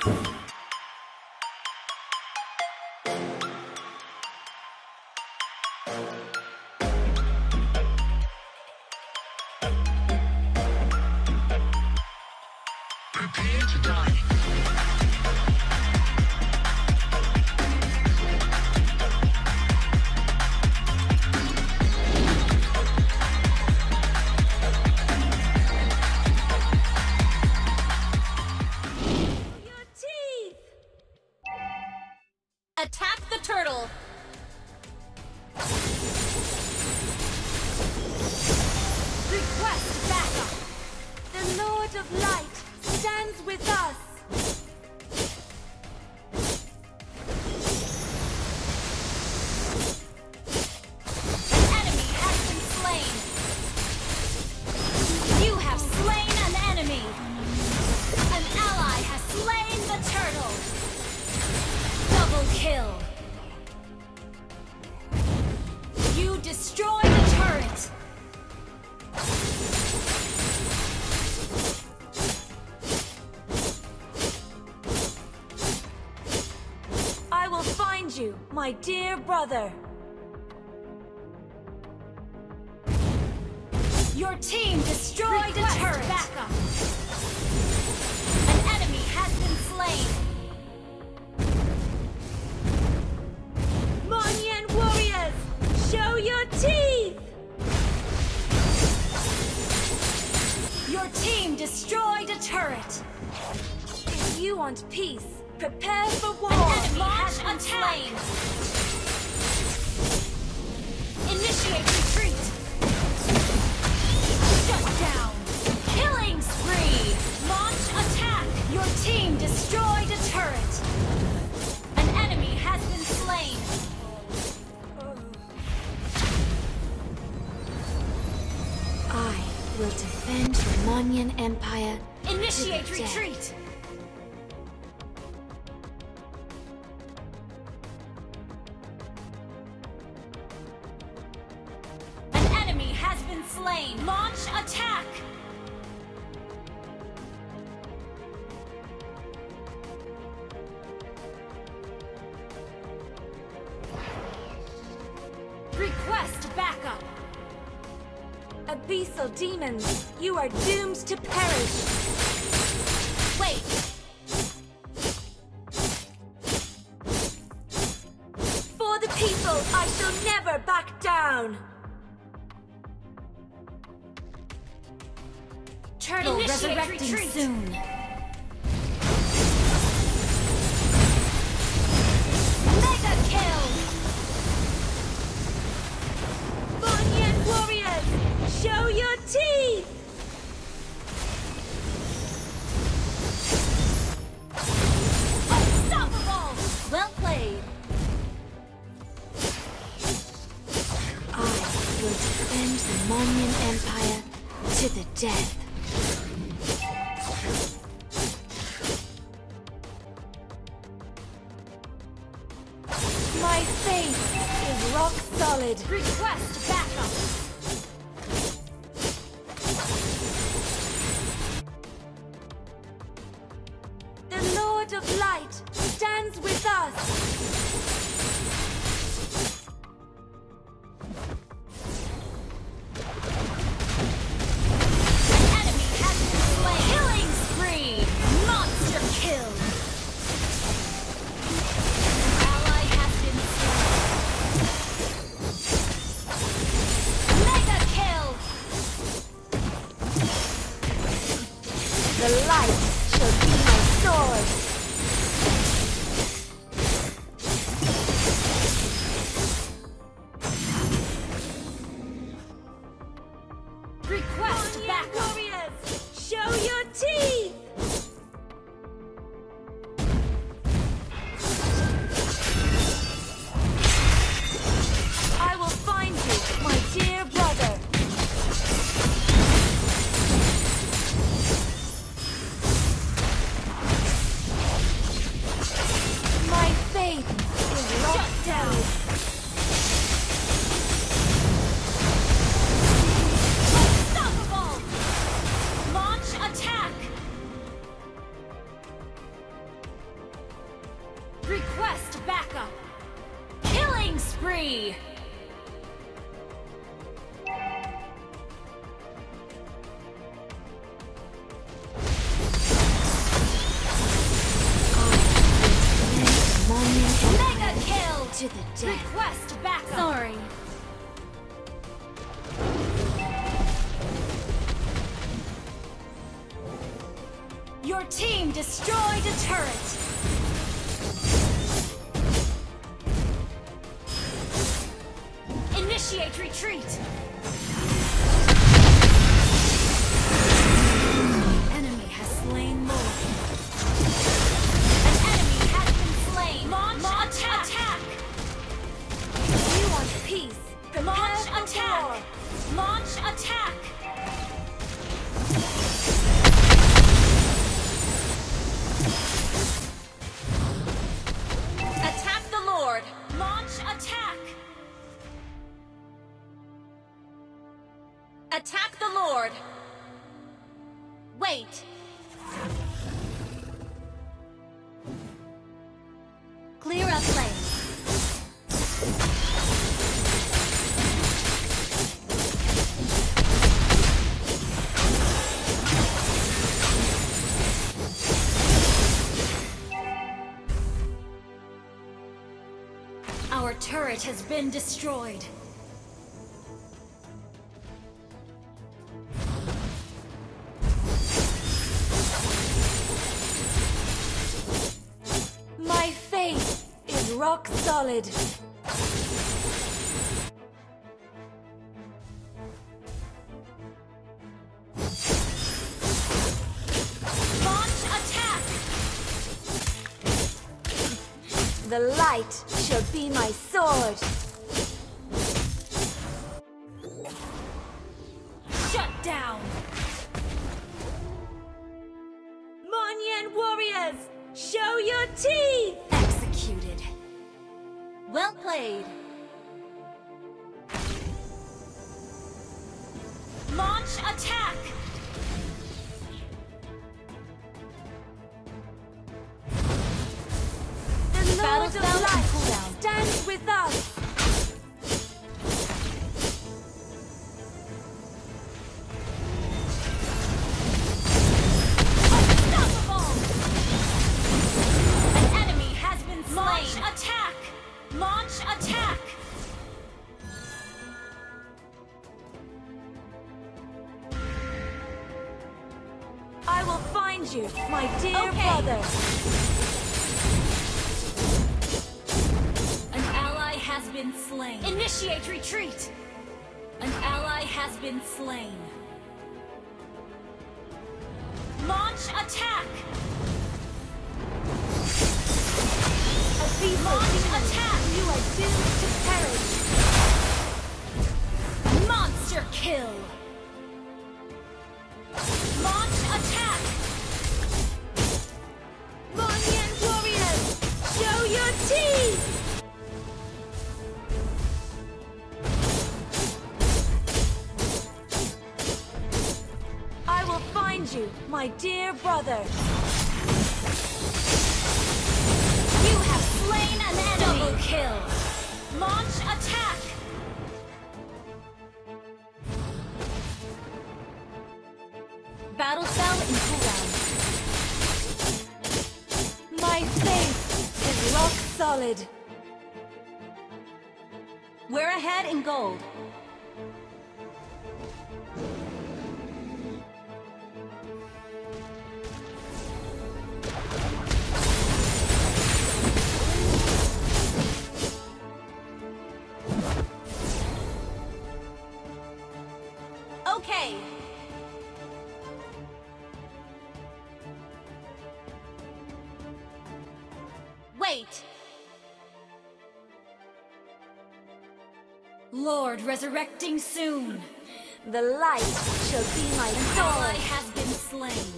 Prepare to die. Attack the turtle! Request backup! The Lord of Light stands with us! Kill. You destroy the turret. I will find you, my dear brother. Your team destroyed a turret. Backup. An enemy has been slain. Moniyan warriors, show your teeth! Your team destroyed a turret. If you want peace, prepare for war. An enemy has been slain. Initiate retreat. Shut down. Killing spree. Launch attack. Your team destroyed a turret. An enemy has been slain. Will defend the Moniyan Empire. Initiate retreat! An enemy has been slain! Launch attack! Request backup! Abyssal demons, you are doomed to perish. Wait! For the people, I shall never back down! Turtle resurrecting soon. Mega kill! Moniyan warriors! Show your teeth! Unstoppable! Well played! I will defend the Moniyan Empire to the death. My faith is rock solid. Request backup! Of light stands with us. An enemy has been slain. Killing spree. Monster kill. An ally has been slain. Mega kill. The light shall be my sword. Request back warriors! Show your teeth! I will find you, my dear brother! Request backup. Killing spree. Mega kill to the death. Request backup. Sorry. Your team destroyed a turret. Initiate retreat. The enemy has slain Moniyan. An enemy has been slain. Launch attack. You want peace? Launch attack. Launch attack. Attack the Lord. Launch attack. Attack the Lord! Wait! Clear up lane. Our turret has been destroyed. Rock solid. Launch attack. The light shall be my sword. Shut down. Moniyan warriors, show your teeth. Executed. Well played! Launch attack! The Lord of Light stands with us! Unstoppable! An enemy has been slain! Launch attack! Launch attack! I will find you, my dear brother! An ally has been slain. Initiate retreat! An ally has been slain. Launch attack! Launch attack! You are doomed to perish! Monster kill! Launch attack! Moniyan warriors! Show your teeth! I will find you, my dear brother! Slain an enemy. Double kill. Launch attack. Battle cell in cooldown. My faith is rock solid. We're ahead in gold. Okay. Wait. Lord resurrecting soon. The light shall be my sword. An ally has been slain.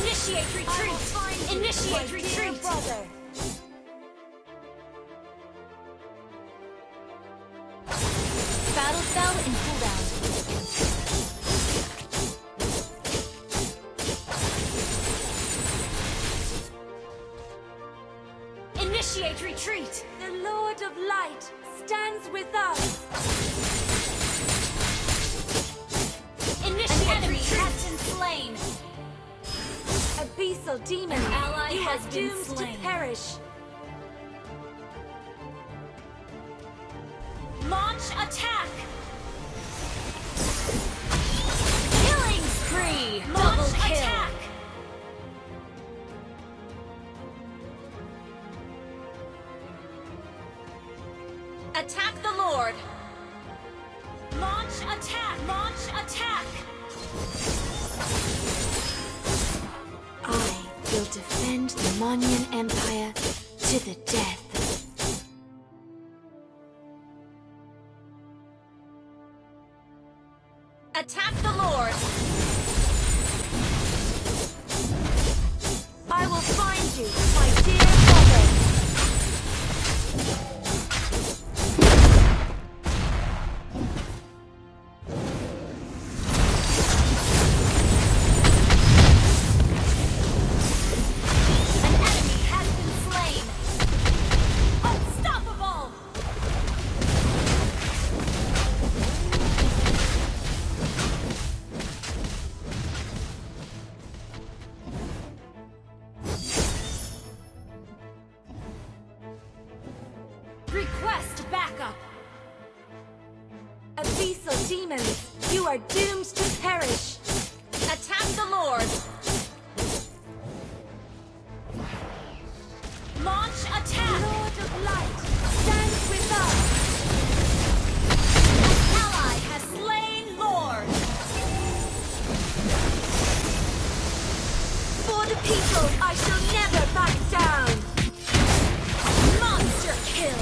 Initiate retreat. Initiate retreat, brother. Battle spell in cooldown. Initiate retreat! The Lord of Light stands with us! Initiate retreat! Captain slain! Abyssal demon! An ally has been doomed slain. To perish! Launch attack! Killing spree! Double kill! Attack. Attack the Lord! Launch attack! Launch attack! I will defend the Moniyan Empire to the death. Attack the Lord! I will find you, my dear brother! An enemy has been slain! Unstoppable! Request backup! Abyssal demons, you are doomed to perish! Attack the Lord! Launch attack! Lord of Light, stand with us! An ally has slain Lord! For the people, I shall never back down! Monster kill!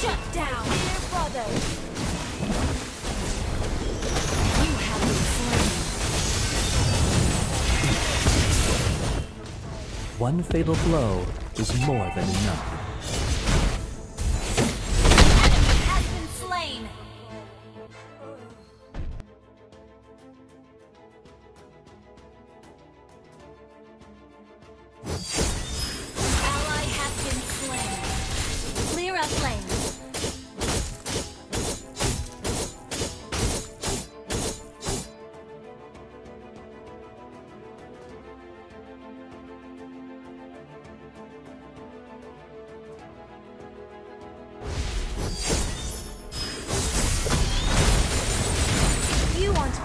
Shut down, dear brother! You have been slain. One fatal blow is more than enough. Enemy has been slain! Ally has been slain. Clear up lane.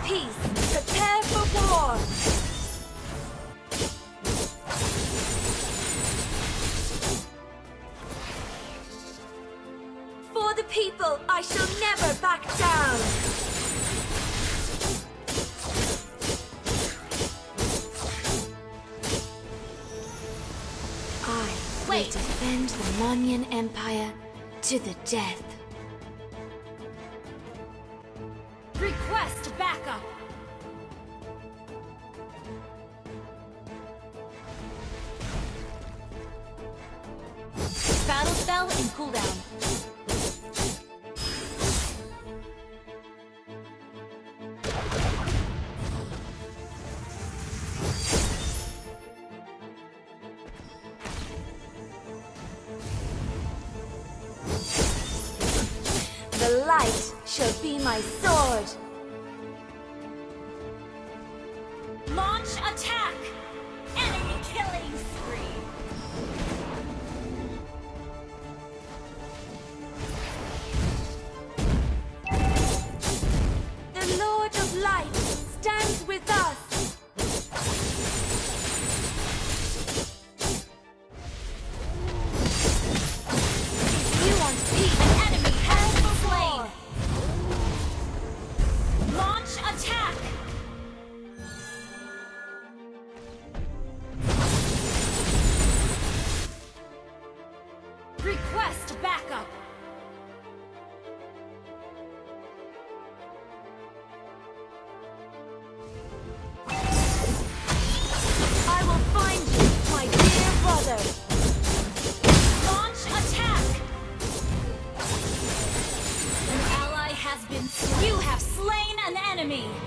Peace, prepare for war! For the people, I shall never back down! I will defend the Moniyan Empire to the death. Request backup! Battle spell in cooldown. The light shall be my sword! Launch attack! Enemy killing spree! The Lord of Light stands with us! If you want peace, an enemy has been slain! Launch attack! Request backup! I will find you, my dear brother! Launch attack! An ally has been slain. You have slain an enemy!